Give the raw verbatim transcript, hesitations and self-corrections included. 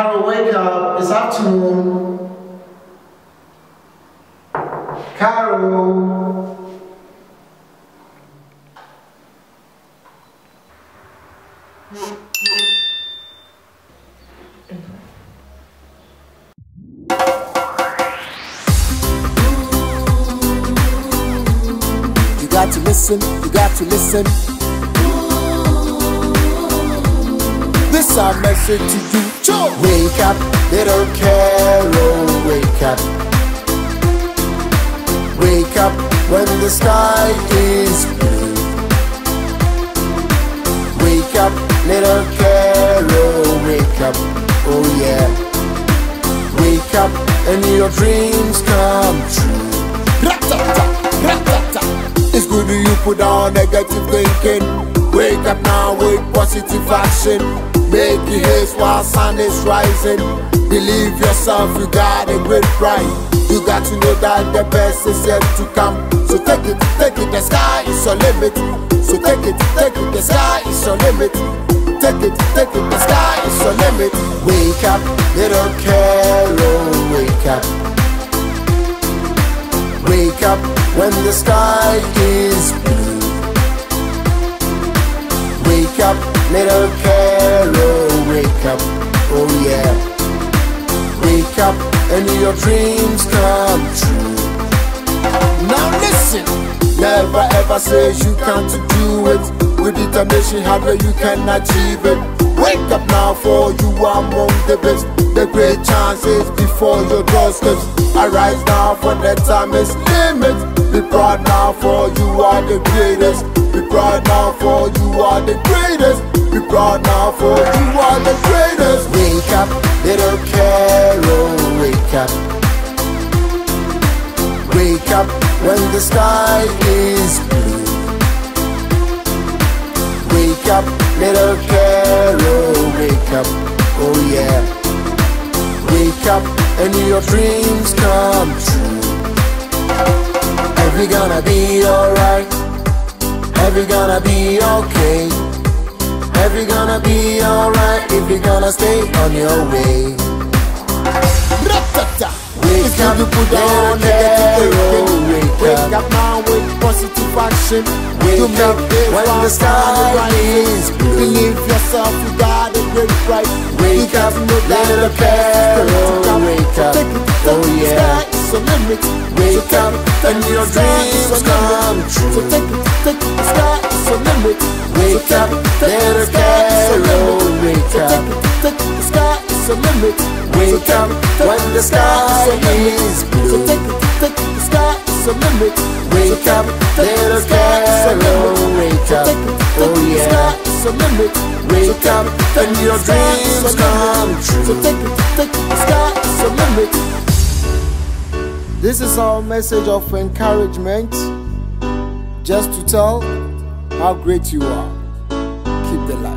Carol, wake up, it's afternoon. Carol. You got to listen, you got to listen. This our message to you. Wake up, little Carol, wake up. Wake up when the sky is blue. Wake up, little Carol, wake up, oh yeah. Wake up and your dreams come true. It's good when you put on negative thinking. Wake up now with positive action. Make your haste while sun is rising. Believe yourself, you got a great pride. You got to know that the best is yet to come. So take it, take it, the sky is your limit. So take it, take it, the sky is your limit. Take it, take it, the sky is your limit. Wake up, little Carol, wake up. Wake up when the sky is blue. Wake up, little Carol, wake up, oh yeah. Wake up and your dreams come true. Now listen, never ever say you can't do it. With determination, however you can achieve it. Wake up now, for you are among the best. The great chances before your doorsteps. Arise now, for the time is limited. Be proud now, for you are the greatest. Be proud now, for you are the greatest. Be proud now, for you are the greatest. Wake up, little Carol, wake up. Wake up when the sky is blue. Wake up, little Carol, wake up, oh yeah. Wake up and your dreams come true. Every gonna be alright. Every gonna be okay. Every gonna be alright if you're gonna stay on your way. Wake up, little Carol, wake up now with positive action. Wake up when the sky is blue. Believe yourself, you got a great right. Wake up, little Carol, wake up. Oh yeah. So limit, wake up, and your dreams come true. So take it, take it, sky is your limit. Wake up, little Carol, wake up. So take it, take it, sky is your limit. Wake up when the sky is blue. So take it, take it, sky is your limit. Wake up, little Carol, wake up. Oh yeah. Wake up and your dreams come true. So take it, take it, sky is your limit. This is our message of encouragement, just to tell how great you are. Keep the light.